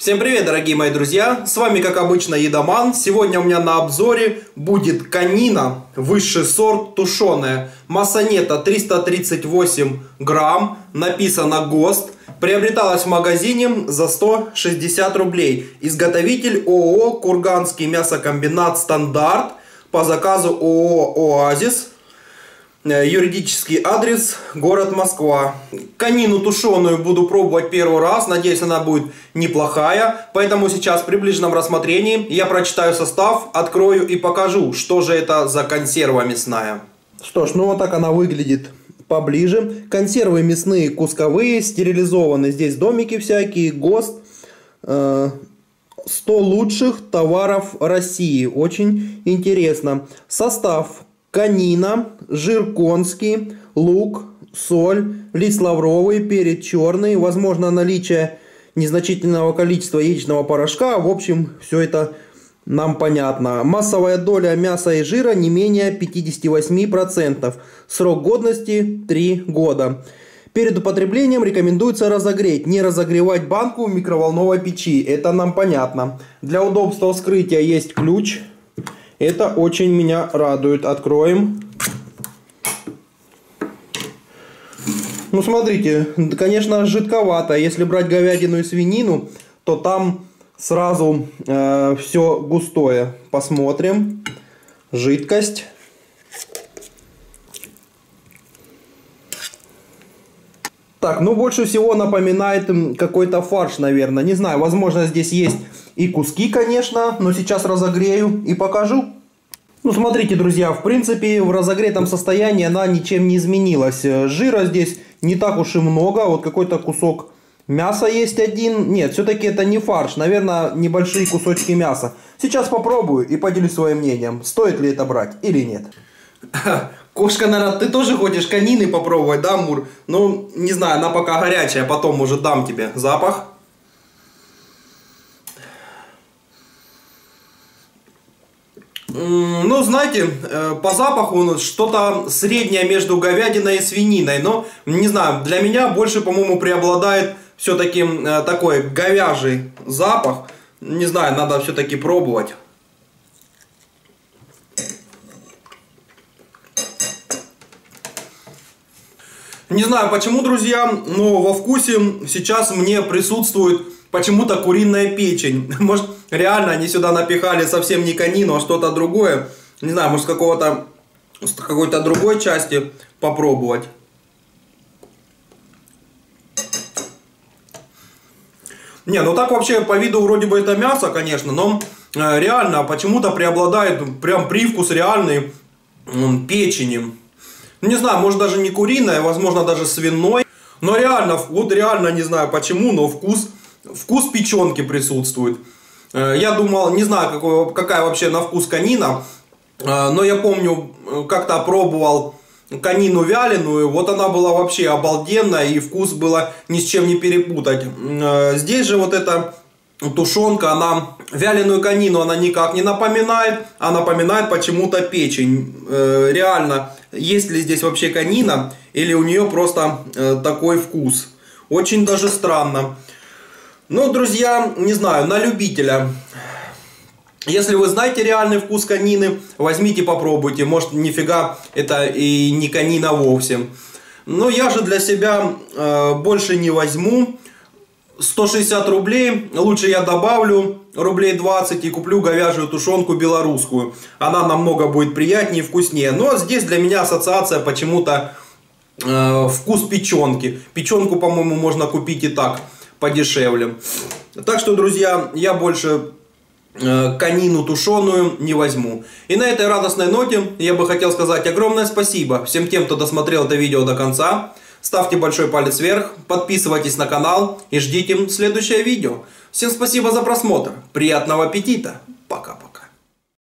Всем привет, дорогие мои друзья! С вами, как обычно, Едоман. Сегодня у меня на обзоре будет конина, высший сорт, тушеная. Масса нета 338 грамм, написано ГОСТ. Приобреталась в магазине за 160 рублей. Изготовитель ООО «Курганский мясокомбинат Стандарт» по заказу ООО «Оазис». Юридический адрес — город Москва. Конину тушеную буду пробовать первый раз. Надеюсь, она будет неплохая. Поэтому сейчас при ближнем рассмотрении я прочитаю состав, открою и покажу, что же это за консерва мясная. Что ж, ну вот так она выглядит поближе. Консервы мясные кусковые, стерилизованы. Здесь домики всякие, ГОСТ. 100 лучших товаров России. Очень интересно. Состав: конина, жир конский, лук, соль, лист лавровый, перец черный, возможно наличие незначительного количества яичного порошка. В общем, все это нам понятно. Массовая доля мяса и жира не менее 58%. Срок годности 3 года. Перед употреблением рекомендуется разогреть, не разогревать банку в микроволновой печи. Это нам понятно. Для удобства вскрытия есть ключ. Это очень меня радует. Откроем. Ну, смотрите, конечно, жидковато. Если брать говядину и свинину, то там сразу все густое. Посмотрим. Жидкость. Так, ну, больше всего напоминает какой-то фарш, наверное. Не знаю, возможно, здесь есть и куски, конечно, но сейчас разогрею и покажу. Ну, смотрите, друзья, в принципе, в разогретом состоянии она ничем не изменилась. Жира здесь не так уж и много. Вот какой-то кусок мяса есть один. Нет, все-таки это не фарш. Наверное, небольшие кусочки мяса. Сейчас попробую и поделюсь своим мнением, стоит ли это брать или нет. Кошка, наверное, ты тоже хочешь конины попробовать, да, Мур? Ну, не знаю, она пока горячая, потом уже дам тебе запах. Ну, знаете, по запаху что-то среднее между говядиной и свининой. Но, не знаю, для меня больше, по-моему, преобладает все-таки такой говяжий запах. Не знаю, надо все-таки пробовать. Не знаю почему, друзья, но во вкусе сейчас мне присутствует почему-то куриная печень. Может, реально они сюда напихали совсем не конину, а что-то другое. Не знаю, может, с какой-то другой части попробовать. Не, ну так вообще по виду вроде бы это мясо, конечно, но реально почему-то преобладает прям привкус реальной печени. Не знаю, может, даже не куриная, возможно, даже свиной. Но реально, вот реально не знаю почему, но вкус печенки присутствует. Я думал, не знаю, какая вообще на вкус конина, но я помню, как-то пробовал конину вяленую, вот она была вообще обалденная, и вкус было ни с чем не перепутать. Здесь же вот эта тушенка, она вяленую конину она никак не напоминает, а напоминает почему-то печень. Реально, есть ли здесь вообще конина, или у нее просто такой вкус? Очень даже странно. Ну, друзья, не знаю, на любителя. Если вы знаете реальный вкус конины, возьмите, попробуйте. Может, нифига это и не конина вовсе. Но я же для себя больше не возьму. 160 рублей. Лучше я добавлю рублей 20 и куплю говяжью тушенку белорусскую. Она намного будет приятнее и вкуснее. Но здесь для меня ассоциация почему-то вкус печенки. Печенку, по-моему, можно купить и так, подешевле. Так что, друзья, я больше конину тушеную не возьму. И на этой радостной ноте я бы хотел сказать огромное спасибо всем тем, кто досмотрел это видео до конца. Ставьте большой палец вверх, подписывайтесь на канал и ждите следующее видео. Всем спасибо за просмотр. Приятного аппетита. Пока-пока.